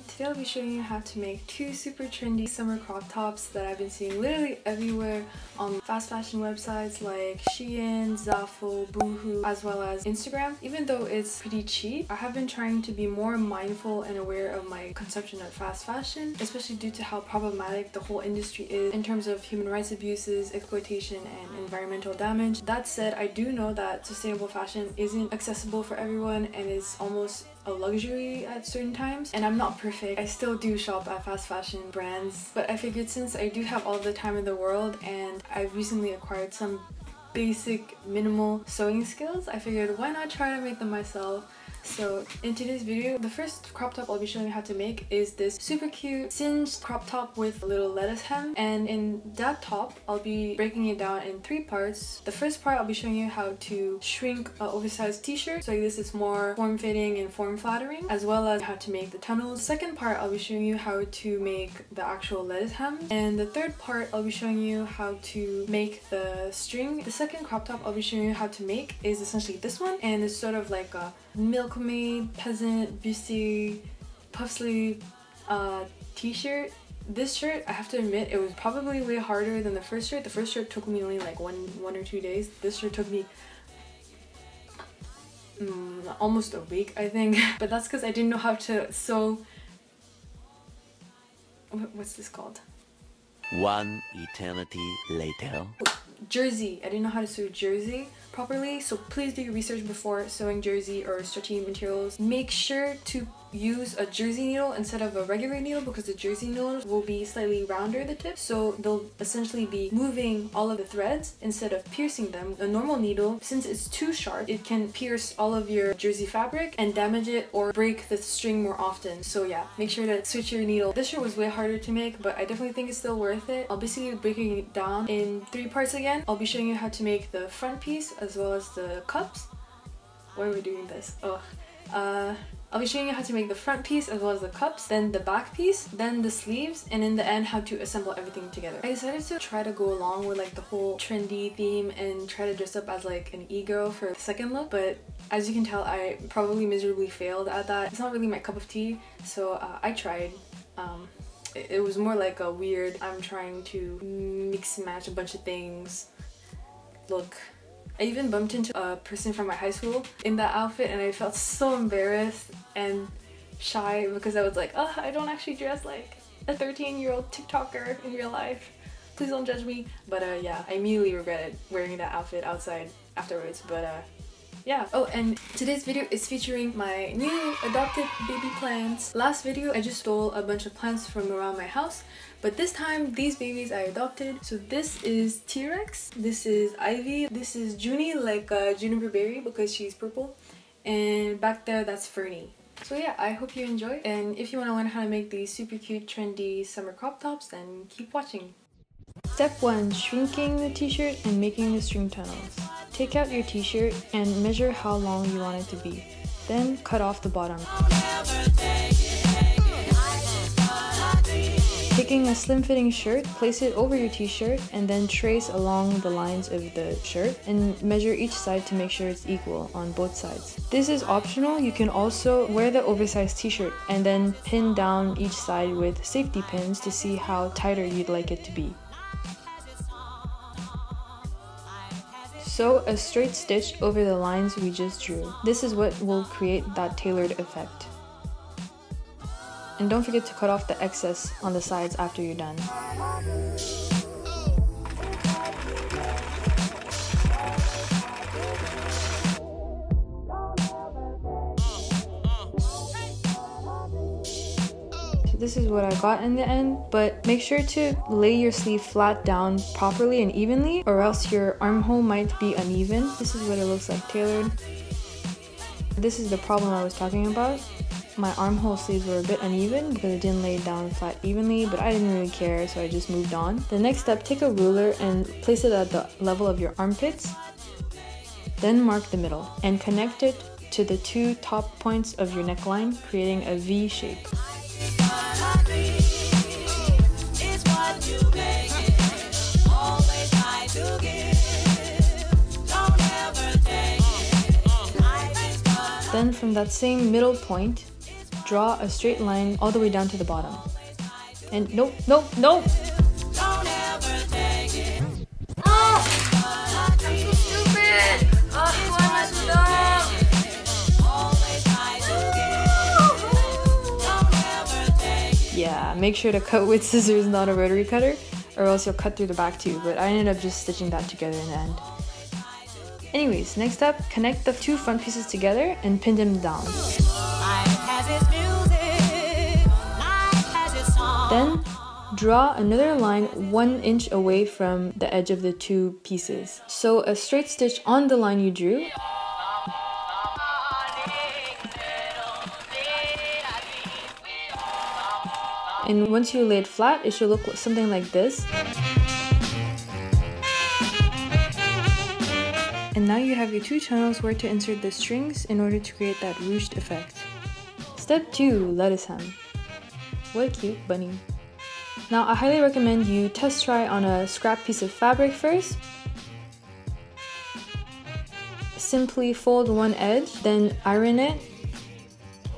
Today I'll be showing you how to make two super trendy summer crop tops that I've been seeing literally everywhere on fast fashion websites like Shein, Zaful, Boohoo, as well as Instagram. Even though it's pretty cheap, I have been trying to be more mindful and aware of my consumption of fast fashion, especially due to how problematic the whole industry is in terms of human rights abuses, exploitation, and environmental damage. That said, I do know that sustainable fashion isn't accessible for everyone and is almost a luxury at certain times, and I'm not perfect. I still do shop at fast fashion brands, but I figured since I do have all the time in the world and I've recently acquired some basic minimal sewing skills, I figured why not try to make them myself. So in today's video, the first crop top I'll be showing you how to make is this super cute singed crop top with a little lettuce hem, and in that top I'll be breaking it down in three parts. The first part I'll be showing you how to shrink an oversized t-shirt so this is more form-fitting and form-flattering, as well as how to make the tunnels. Second part I'll be showing you how to make the actual lettuce hem, and the third part I'll be showing you how to make the string. The second crop top I'll be showing you how to make is essentially this one, and it's sort of like a milkmaid, peasant, busty, puff sleeve t-shirt. This shirt, I have to admit, it was probably way harder than the first shirt. The first shirt took me only like one or two days. This shirt took me almost a week, I think. But that's because I didn't know how to sew. What's this called? One eternity later. Jersey. I didn't know how to sew jersey properly, so please do your research before sewing jersey or stretchy materials. Make sure to use a jersey needle instead of a regular needle because the jersey needles will be slightly rounder at the tip, so they'll essentially be moving all of the threads instead of piercing them. A normal needle, since it's too sharp, it can pierce all of your jersey fabric and damage it or break the string more often. So yeah, make sure to switch your needle. This shirt was way harder to make, but I definitely think it's still worth it. I'll basically be breaking it down in three parts again. I'll be showing you how to make the front piece as well as the cups. Why are we doing this? I'll be showing you how to make the front piece as well as the cups, then the back piece, then the sleeves, and in the end how to assemble everything together. I decided to try to go along with like the whole trendy theme and try to dress up as like an e-girl for the second look, but as you can tell I probably miserably failed at that. It's not really my cup of tea, so I tried. It was more like a weird I'm trying to mix and match a bunch of things look. I even bumped into a person from my high school in that outfit and I felt so embarrassed and shy because I was like, oh, I don't actually dress like a 13-year-old TikToker in real life. Please don't judge me. But yeah, I immediately regretted wearing that outfit outside afterwards, but yeah. Oh, and today's video is featuring my new adopted baby plants. Last video, I just stole a bunch of plants from around my house, but this time, these babies I adopted. So this is T-Rex, this is Ivy, this is Juni, like juniper berry because she's purple, and back there, that's Fernie. So yeah, I hope you enjoy, and if you want to learn how to make these super cute, trendy summer crop tops, then keep watching. Step 1. Shrinking the t-shirt and making the string tunnels. Take out your t-shirt and measure how long you want it to be. Then cut off the bottom. Taking a slim-fitting shirt, place it over your t-shirt and then trace along the lines of the shirt and measure each side to make sure it's equal on both sides. This is optional. You can also wear the oversized t-shirt and then pin down each side with safety pins to see how tighter you'd like it to be. Sew a straight stitch over the lines we just drew. This is what will create that tailored effect. And don't forget to cut off the excess on the sides after you're done. This is what I got in the end, but make sure to lay your sleeve flat down properly and evenly or else your armhole might be uneven. This is what it looks like tailored. This is the problem I was talking about. My armhole sleeves were a bit uneven because I didn't lay it down flat evenly, but I didn't really care, so I just moved on. The next step, take a ruler and place it at the level of your armpits. Then mark the middle and connect it to the two top points of your neckline, creating a V shape. Then from that same middle point, draw a straight line all the way down to the bottom. And nope, nope, nope! Don't ever take it. Oh! I'm so stupid! Oh, who am I to love? Yeah, make sure to cut with scissors, not a rotary cutter, or else you'll cut through the back too, but I ended up just stitching that together in the end. Anyways, next up, connect the two front pieces together and pin them down. Then, draw another line 1 inch away from the edge of the two pieces. So a straight stitch on the line you drew. And once you lay it flat, it should look something like this. And now you have your two channels where to insert the strings in order to create that ruched effect. Step 2, lettuce hem. What a cute bunny. Now I highly recommend you test try on a scrap piece of fabric first. Simply fold one edge, then iron it.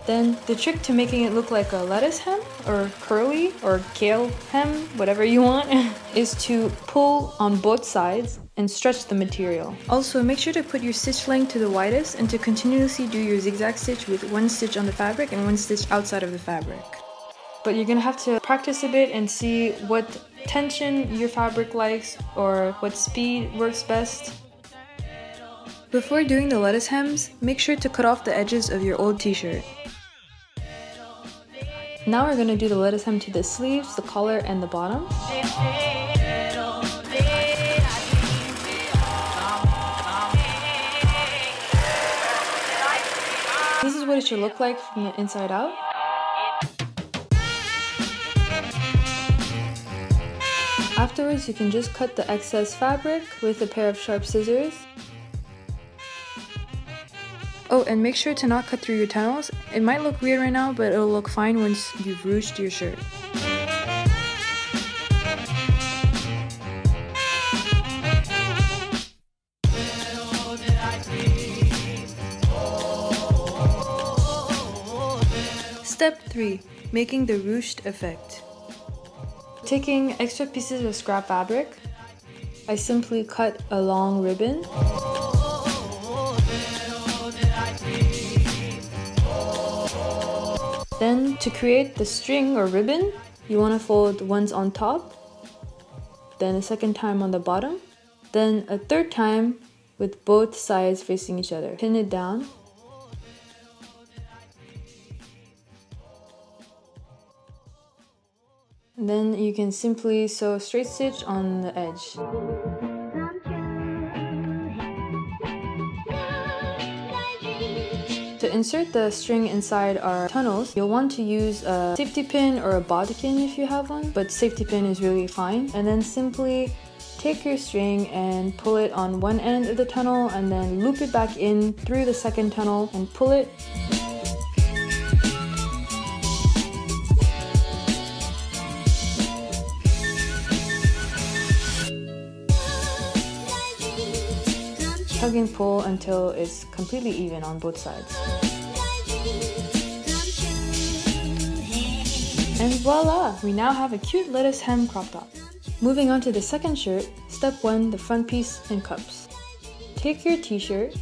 Then the trick to making it look like a lettuce hem, or curly, or kale hem, whatever you want, is to pull on both sides and stretch the material. Also, make sure to put your stitch length to the widest and to continuously do your zigzag stitch with one stitch on the fabric and one stitch outside of the fabric. But you're gonna have to practice a bit and see what tension your fabric likes or what speed works best. Before doing the lettuce hems, make sure to cut off the edges of your old t-shirt. Now we're gonna do the lettuce hem to the sleeves, the collar, and the bottom. This is what it should look like from the inside out. Afterwards, you can just cut the excess fabric with a pair of sharp scissors. Oh, and make sure to not cut through your tunnels. It might look weird right now, but it'll look fine once you've ruched your shirt. Step 3, making the ruched effect. Taking extra pieces of scrap fabric, I simply cut a long ribbon. Then, to create the string or ribbon, you want to fold once on top, then a second time on the bottom, then a third time with both sides facing each other. Pin it down. Then you can simply sew a straight stitch on the edge. To insert the string inside our tunnels, you'll want to use a safety pin or a bodkin if you have one, but safety pin is really fine. And then simply take your string and pull it on one end of the tunnel and then loop it back in through the second tunnel and pull it. Tug and pull until it's completely even on both sides. And voila! We now have a cute lettuce hem crop top. Moving on to the second shirt, step 1, the front piece and cups. Take your t-shirt,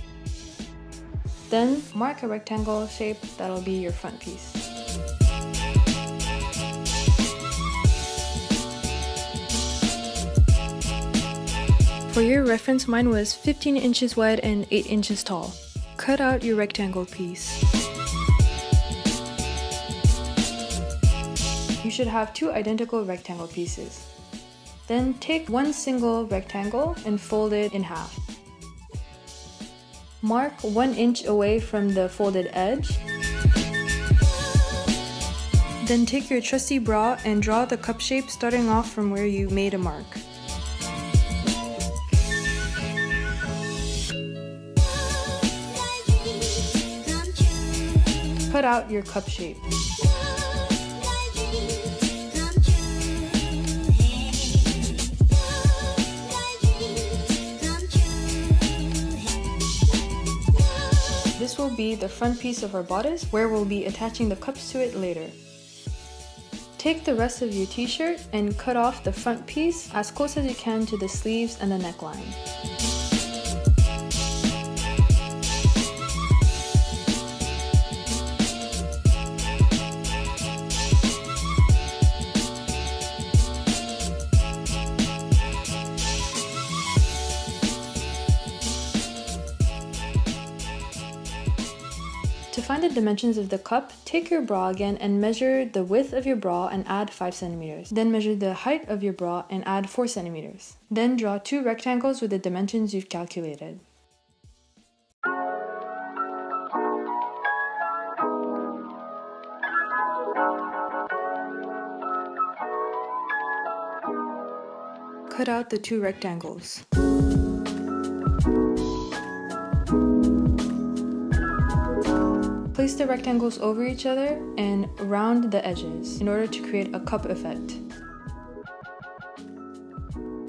then mark a rectangle shape that'll be your front piece. For your reference, mine was 15 inches wide and 8 inches tall. Cut out your rectangle piece. You should have two identical rectangle pieces. Then take one single rectangle and fold it in half. Mark 1 inch away from the folded edge. Then take your trusty bra and draw the cup shape starting off from where you made a mark. Cut out your cup shape. This This will be the front piece of our bodice where we'll be attaching the cups to it later. Take the rest of your t-shirt and cut off the front piece as close as you can to the sleeves and the neckline. To find the dimensions of the cup, take your bra again and measure the width of your bra and add 5 cm. Then measure the height of your bra and add 4 cm. Then draw 2 rectangles with the dimensions you've calculated. Cut out the 2 rectangles. Place the rectangles over each other and round the edges in order to create a cup effect.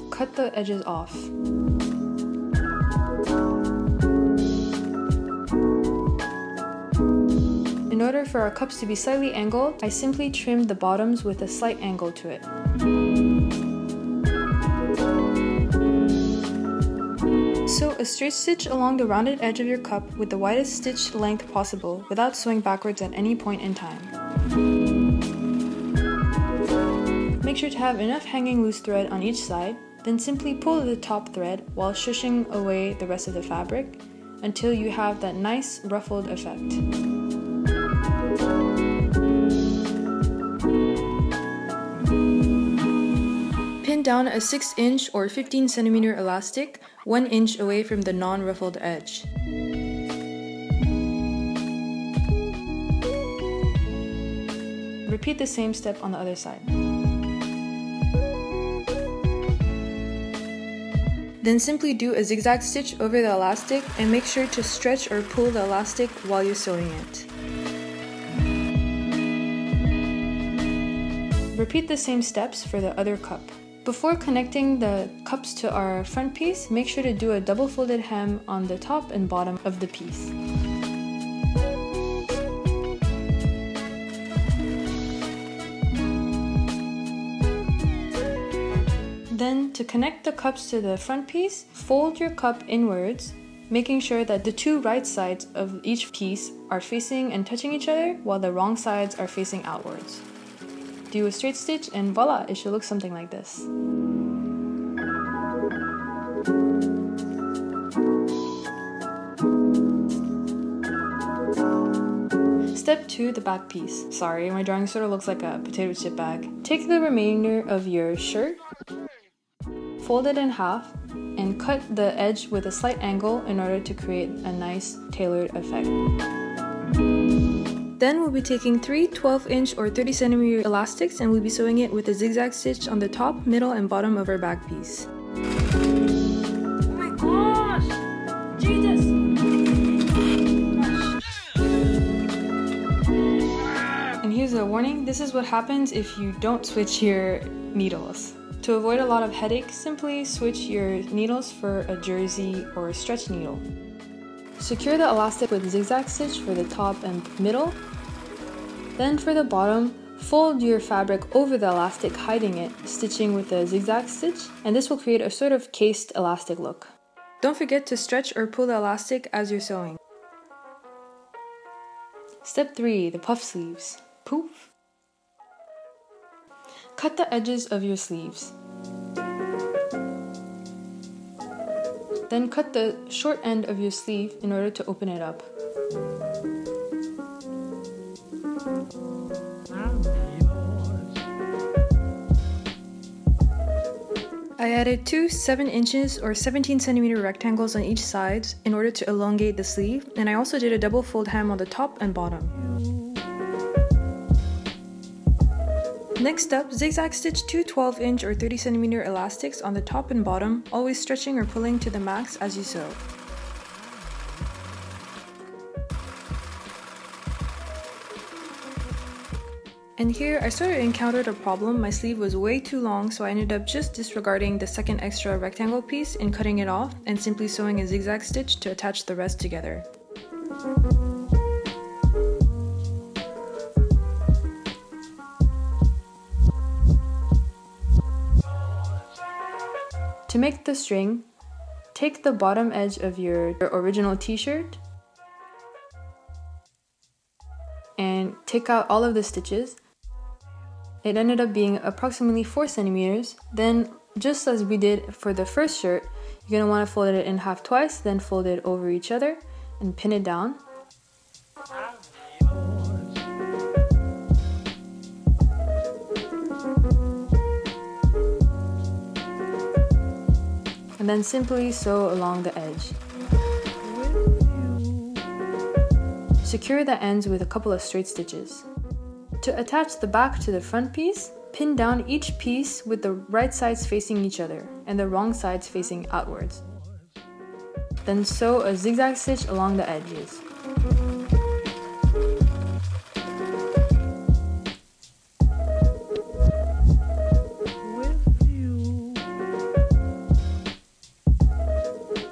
Cut the edges off. In order for our cups to be slightly angled, I simply trimmed the bottoms with a slight angle to it. Sew a straight stitch along the rounded edge of your cup with the widest stitch length possible without sewing backwards at any point in time. Make sure to have enough hanging loose thread on each side, then simply pull the top thread while shushing away the rest of the fabric until you have that nice ruffled effect. Pin down a 6-inch or 15 cm elastic 1 inch away from the non-ruffled edge. Repeat the same step on the other side. Then simply do a zigzag stitch over the elastic and make sure to stretch or pull the elastic while you're sewing it. Repeat the same steps for the other cup. Before connecting the cups to our front piece, make sure to do a double folded hem on the top and bottom of the piece. Then, to connect the cups to the front piece, fold your cup inwards, making sure that the two right sides of each piece are facing and touching each other while the wrong sides are facing outwards. Do a straight stitch and voila, it should look something like this. Step 2, the back piece. Sorry, my drawing sort of looks like a potato chip bag. Take the remainder of your shirt, fold it in half, and cut the edge with a slight angle in order to create a nice tailored effect. Then we'll be taking 3 12-inch or 30 cm elastics and we'll be sewing it with a zigzag stitch on the top, middle, and bottom of our back piece. Oh my gosh! Jesus! And here's a warning, this is what happens if you don't switch your needles. To avoid a lot of headache, simply switch your needles for a jersey or a stretch needle. Secure the elastic with zigzag stitch for the top and middle. Then for the bottom, fold your fabric over the elastic, hiding it, stitching with a zigzag stitch, and this will create a sort of cased elastic look. Don't forget to stretch or pull the elastic as you're sewing. Step 3, the puff sleeves. Poof! Cut the edges of your sleeves. Then cut the short end of your sleeve in order to open it up. I added 2 7-inch or 17 cm rectangles on each side in order to elongate the sleeve, and I also did a double fold hem on the top and bottom. Next up, zigzag stitch 2 12-inch or 30 cm elastics on the top and bottom, always stretching or pulling to the max as you sew. And here I sort of encountered a problem. My sleeve was way too long, so I ended up just disregarding the second extra rectangle piece and cutting it off and simply sewing a zigzag stitch to attach the rest together. To make the string, take the bottom edge of your original t-shirt and take out all of the stitches. It ended up being approximately 4 centimeters. Then, just as we did for the first shirt, you're gonna wanna fold it in half twice, then fold it over each other and pin it down. And then simply sew along the edge. Secure the ends with a couple of straight stitches. To attach the back to the front piece, pin down each piece with the right sides facing each other and the wrong sides facing outwards. Then sew a zigzag stitch along the edges.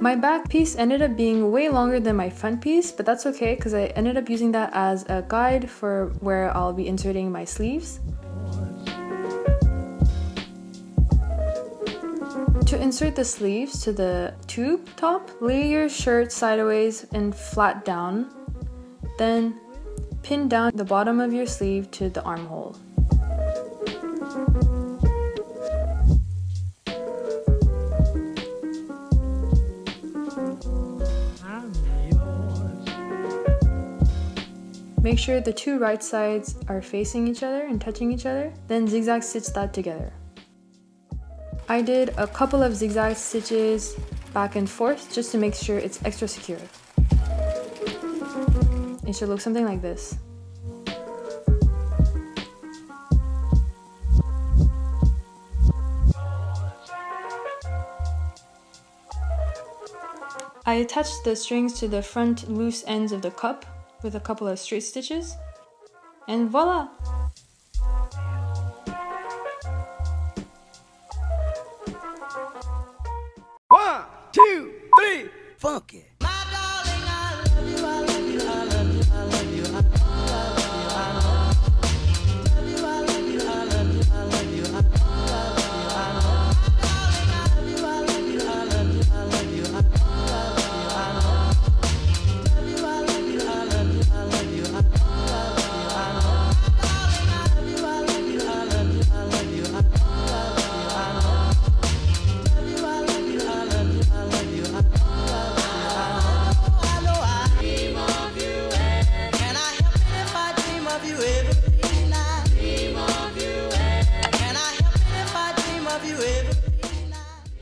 My back piece ended up being way longer than my front piece, but that's okay because I ended up using that as a guide for where I'll be inserting my sleeves. To insert the sleeves to the tube top, lay your shirt sideways and flat down, then pin down the bottom of your sleeve to the armhole. Make sure the two right sides are facing each other and touching each other, then zigzag stitch that together. I did a couple of zigzag stitches back and forth just to make sure it's extra secure. It should look something like this. I attached the strings to the front loose ends of the cup with a couple of straight stitches, and voila! One, two, three, funky!